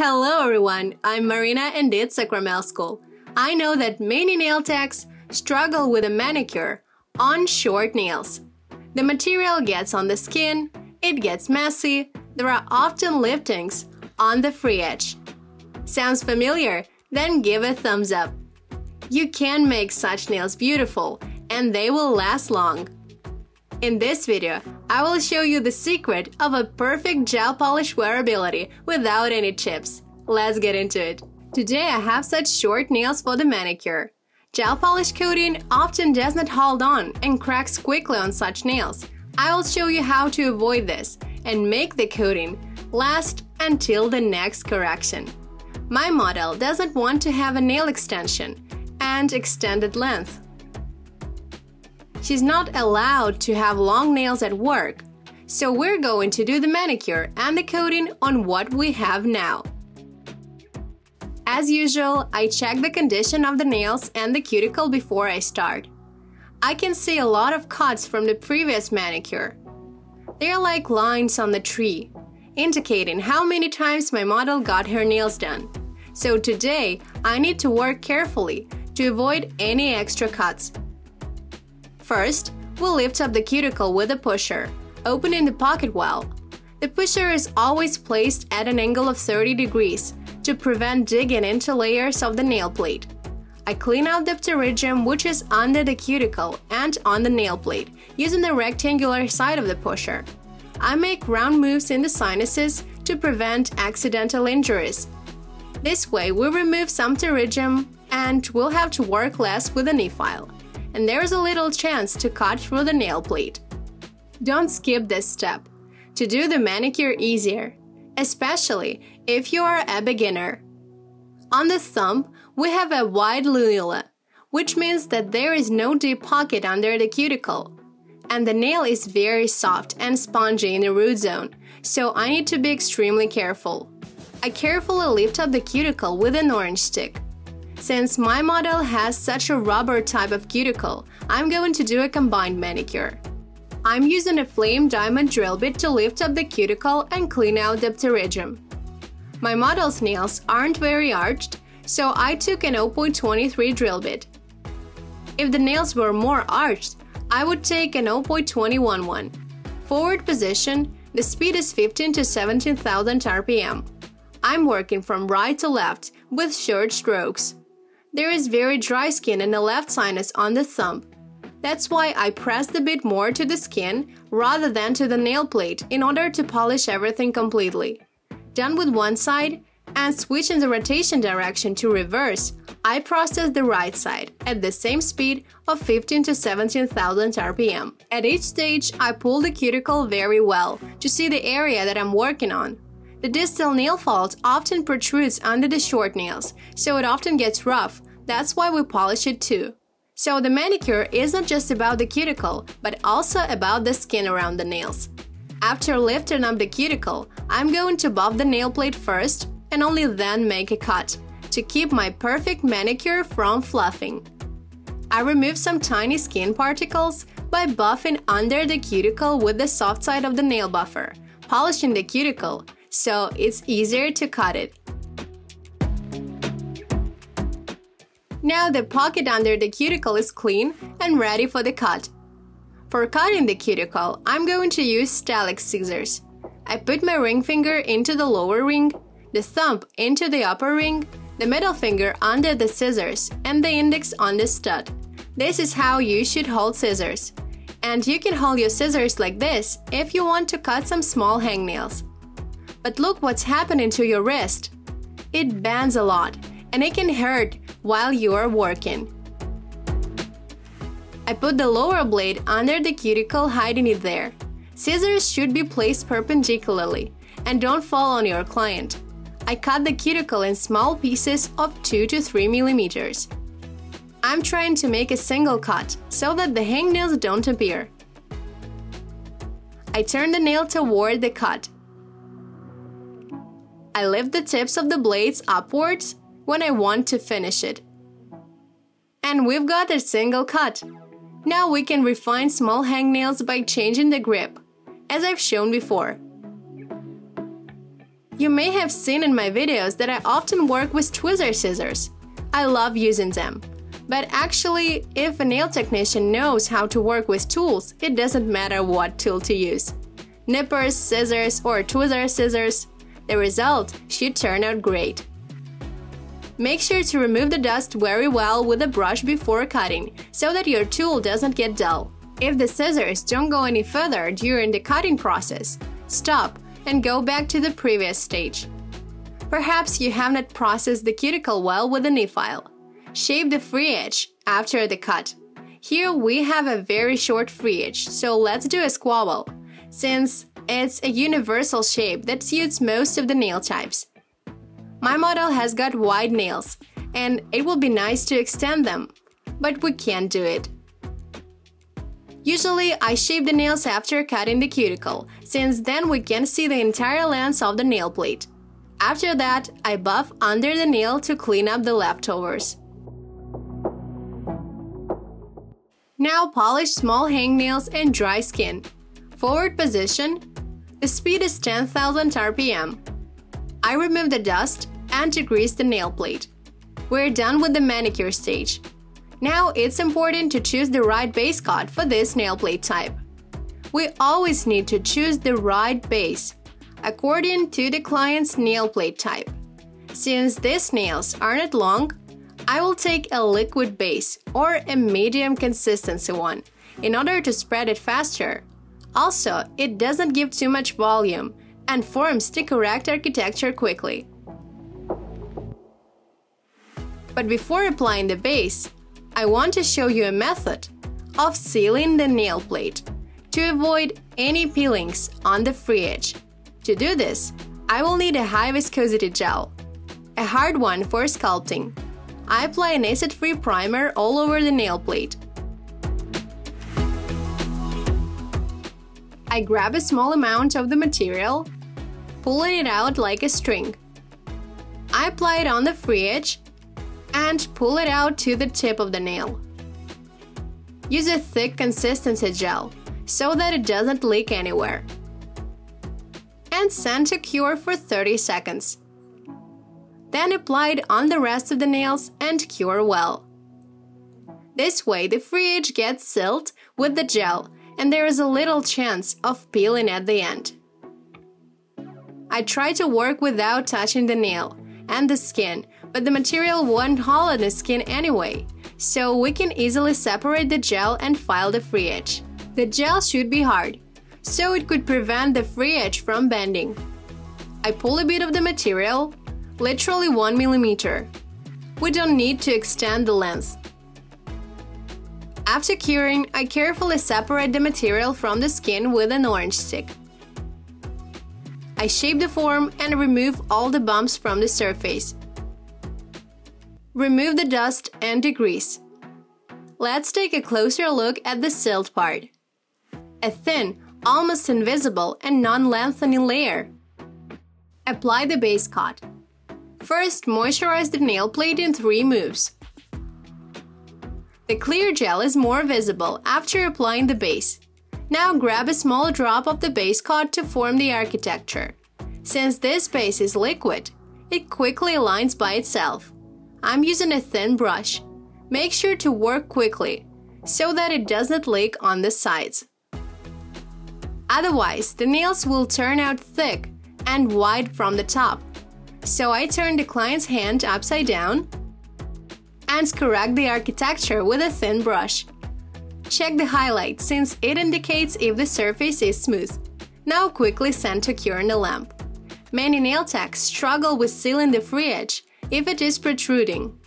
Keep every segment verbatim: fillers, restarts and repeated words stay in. Hello everyone, I'm Marina and it's Sakramel School. I know that many nail techs struggle with a manicure on short nails. The material gets on the skin, it gets messy, there are often liftings on the free edge. Sounds familiar? Then give a thumbs up. You can make such nails beautiful and they will last long. In this video, I will show you the secret of a perfect gel polish wearability without any chips. Let's get into it. Today I have such short nails for the manicure. Gel polish coating often does not hold on and cracks quickly on such nails. I will show you how to avoid this and make the coating last until the next correction. My model doesn't want to have a nail extension and extended length. She's not allowed to have long nails at work, so we're going to do the manicure and the coating on what we have now. As usual, I check the condition of the nails and the cuticle before I start. I can see a lot of cuts from the previous manicure. They are like lines on the tree, indicating how many times my model got her nails done. So today, I need to work carefully to avoid any extra cuts. First, we'll lift up the cuticle with a pusher, opening the pocket well. The pusher is always placed at an angle of thirty degrees to prevent digging into layers of the nail plate. I clean out the pterygium, which is under the cuticle and on the nail plate, using the rectangular side of the pusher. I make round moves in the sinuses to prevent accidental injuries. This way, we remove some pterygium and we'll have to work less with a nail file, and there's a little chance to cut through the nail plate. Don't skip this step to do the manicure easier, especially if you are a beginner. On the thumb, we have a wide lunula, which means that there is no deep pocket under the cuticle, and the nail is very soft and spongy in the root zone, so I need to be extremely careful. I carefully lift up the cuticle with an orange stick. Since my model has such a rubber type of cuticle, I'm going to do a combined manicure. I'm using a flame diamond drill bit to lift up the cuticle and clean out the pterygium. My model's nails aren't very arched, so I took an zero point two three drill bit. If the nails were more arched, I would take an zero point two one one. Forward position, the speed is fifteen to seventeen thousand R P M. I'm working from right to left with short strokes. There is very dry skin in the left sinus on the thumb. That's why I press the bit more to the skin rather than to the nail plate in order to polish everything completely. Done with one side and switching the rotation direction to reverse, I process the right side at the same speed of fifteen to seventeen thousand R P M. At each stage, I pull the cuticle very well to see the area that I'm working on. The distal nail fault often protrudes under the short nails, so it often gets rough. That's why we polish it too. So the manicure isn't just about the cuticle, but also about the skin around the nails. After lifting up the cuticle, I'm going to buff the nail plate first and only then make a cut to keep my perfect manicure from fluffing. I remove some tiny skin particles by buffing under the cuticle with the soft side of the nail buffer, polishing the cuticle, so it's easier to cut it. Now the pocket under the cuticle is clean and ready for the cut. For cutting the cuticle, I'm going to use stalax scissors. I put my ring finger into the lower ring, the thumb into the upper ring, the middle finger under the scissors, and the index on the stud. This is how you should hold scissors. And you can hold your scissors like this if you want to cut some small hangnails. But look what's happening to your wrist. It bends a lot and it can hurt while you are working. I put the lower blade under the cuticle, hiding it there. Scissors should be placed perpendicularly and don't fall on your client. I cut the cuticle in small pieces of two to three millimeters. I'm trying to make a single cut so that the hangnails don't appear. I turn the nail toward the cut. I lift the tips of the blades upwards when I want to finish it. And we've got a single cut. Now we can refine small hangnails by changing the grip, as I've shown before. You may have seen in my videos that I often work with tweezer scissors. I love using them. But actually, if a nail technician knows how to work with tools, it doesn't matter what tool to use. Nippers, scissors, or tweezer scissors, the result should turn out great. Make sure to remove the dust very well with a brush before cutting, so that your tool doesn't get dull. If the scissors don't go any further during the cutting process, stop and go back to the previous stage. Perhaps you have not processed the cuticle well with a nail file. Shave the free edge after the cut. Here we have a very short free edge, so let's do a squoval, since it's a universal shape that suits most of the nail types. My model has got wide nails, and it will be nice to extend them, but we can't do it. Usually I shave the nails after cutting the cuticle, since then we can see the entire length of the nail plate. After that, I buff under the nail to clean up the leftovers. Now polish small hangnails and dry skin. Forward position. The speed is ten thousand R P M. I remove the dust and degrease the nail plate. We're done with the manicure stage. Now it's important to choose the right base coat for this nail plate type. We always need to choose the right base according to the client's nail plate type. Since these nails are not long, I will take a liquid base or a medium consistency one in order to spread it faster. Also, it doesn't give too much volume and forms the correct architecture quickly. But before applying the base, I want to show you a method of sealing the nail plate to avoid any peelings on the free edge. To do this, I will need a high viscosity gel, a hard one for sculpting. I apply an acid-free primer all over the nail plate. I grab a small amount of the material, pulling it out like a string. I apply it on the free edge and pull it out to the tip of the nail. Use a thick consistency gel so that it doesn't leak anywhere. And send to cure for thirty seconds. Then apply it on the rest of the nails and cure well. This way the free edge gets sealed with the gel and there is a little chance of peeling at the end. I try to work without touching the nail and the skin, but the material won't hold on the skin anyway, so we can easily separate the gel and file the free edge. The gel should be hard, so it could prevent the free edge from bending. I pull a bit of the material, literally one millimeter. We don't need to extend the length. After curing, I carefully separate the material from the skin with an orange stick. I shape the form and remove all the bumps from the surface. Remove the dust and degrease. Let's take a closer look at the sealed part. A thin, almost invisible and non-lengthening layer. Apply the base coat. First, moisturize the nail plate in three moves. The clear gel is more visible after applying the base. Now grab a small drop of the base coat to form the architecture. Since this base is liquid, it quickly aligns by itself. I'm using a thin brush. Make sure to work quickly, so that it doesn't leak on the sides. Otherwise, the nails will turn out thick and wide from the top. So I turn the client's hand upside down and correct the architecture with a thin brush. Check the highlight, since it indicates if the surface is smooth. Now quickly send to cure in the lamp. Many nail techs struggle with sealing the free edge if it is protruding.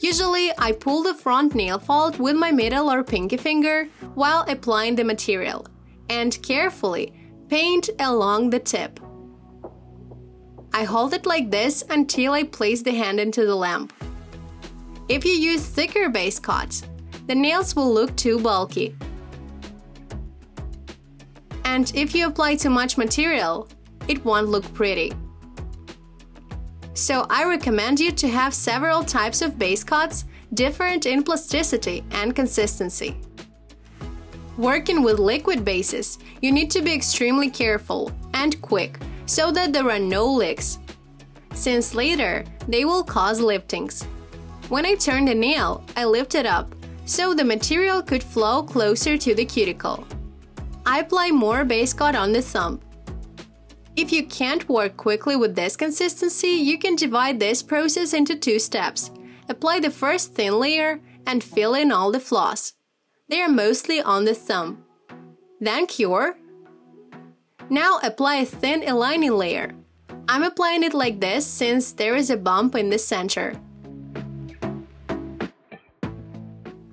Usually, I pull the front nail fault with my middle or pinky finger while applying the material, and carefully paint along the tip. I hold it like this until I place the hand into the lamp. If you use thicker base coats, the nails will look too bulky. And if you apply too much material, it won't look pretty. So I recommend you to have several types of base coats, different in plasticity and consistency. Working with liquid bases, you need to be extremely careful and quick so that there are no leaks, since later they will cause liftings. When I turned the nail, I lifted up so the material could flow closer to the cuticle. I apply more base coat on the thumb. If you can't work quickly with this consistency, you can divide this process into two steps. Apply the first thin layer and fill in all the flaws. They are mostly on the thumb. Then cure. Now apply a thin aligning layer. I'm applying it like this since there is a bump in the center.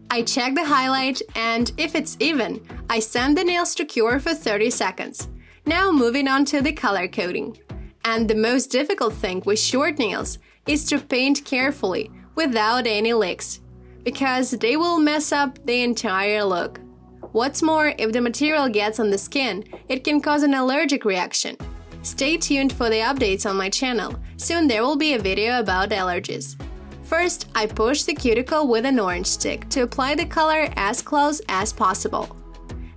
I check the highlight and, if it's even, I send the nails to cure for thirty seconds. Now moving on to the color coding. And the most difficult thing with short nails is to paint carefully, without any leaks, because they will mess up the entire look. What's more, if the material gets on the skin, it can cause an allergic reaction. Stay tuned for the updates on my channel, soon there will be a video about allergies. First, I push the cuticle with an orange stick to apply the color as close as possible.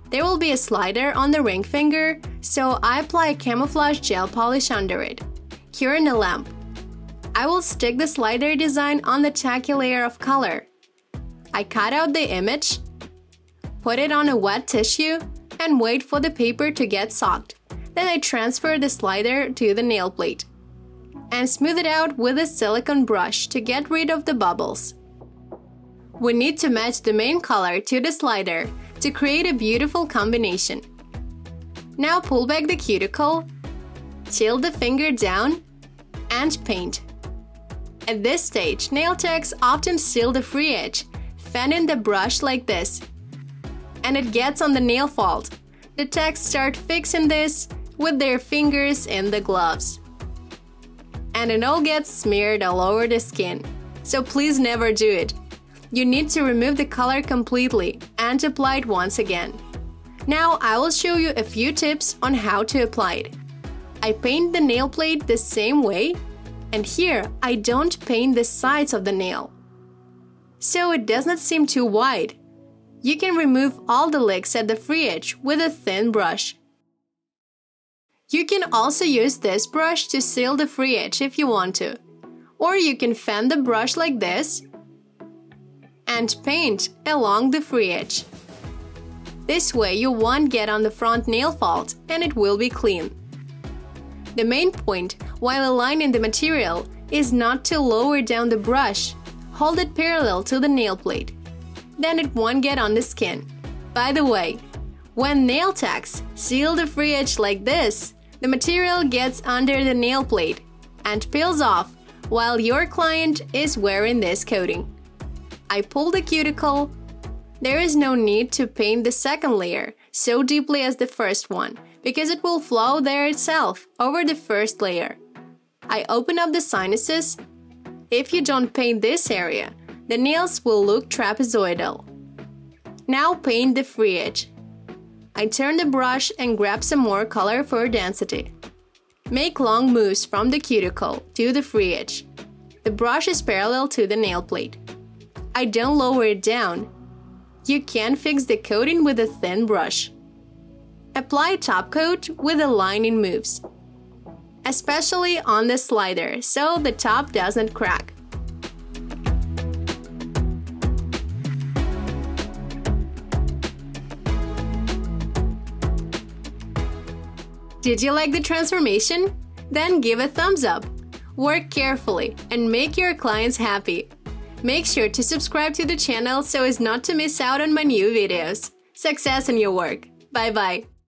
There will be a slider on the ring finger, so I apply a camouflage gel polish under it. Cure in a lamp. I will stick the slider design on the tacky layer of color. I cut out the image, put it on a wet tissue, and wait for the paper to get soaked. Then I transfer the slider to the nail plate and smooth it out with a silicone brush to get rid of the bubbles. We need to match the main color to the slider to create a beautiful combination. Now pull back the cuticle, tilt the finger down, and paint. At this stage, nail techs often seal the free edge, fan in the brush like this, and it gets on the nail fault. The techs start fixing this with their fingers in the gloves, and it all gets smeared all over the skin. So please never do it. You need to remove the color completely and apply it once again. Now I will show you a few tips on how to apply it. I paint the nail plate the same way, and here I don't paint the sides of the nail, so it does not seem too wide. You can remove all the leaks at the free edge with a thin brush. You can also use this brush to seal the free edge if you want to. Or you can fan the brush like this and paint along the free edge. This way you won't get on the front nail fault and it will be clean. The main point while aligning the material is not to lower down the brush. Hold it parallel to the nail plate. Then it won't get on the skin. By the way, when nail techs seal the free edge like this, the material gets under the nail plate and peels off while your client is wearing this coating. I pull the cuticle. There is no need to paint the second layer so deeply as the first one, because it will flow there itself over the first layer. I open up the sinuses. If you don't paint this area, the nails will look trapezoidal. Now paint the free edge. I turn the brush and grab some more color for density. Make long moves from the cuticle to the free edge. The brush is parallel to the nail plate. I don't lower it down. You can fix the coating with a thin brush. Apply a top coat with aligning moves, especially on the slider, so the top doesn't crack. Did you like the transformation? Then give a thumbs up. Work carefully and make your clients happy. Make sure to subscribe to the channel so as not to miss out on my new videos. Success in your work. Bye bye.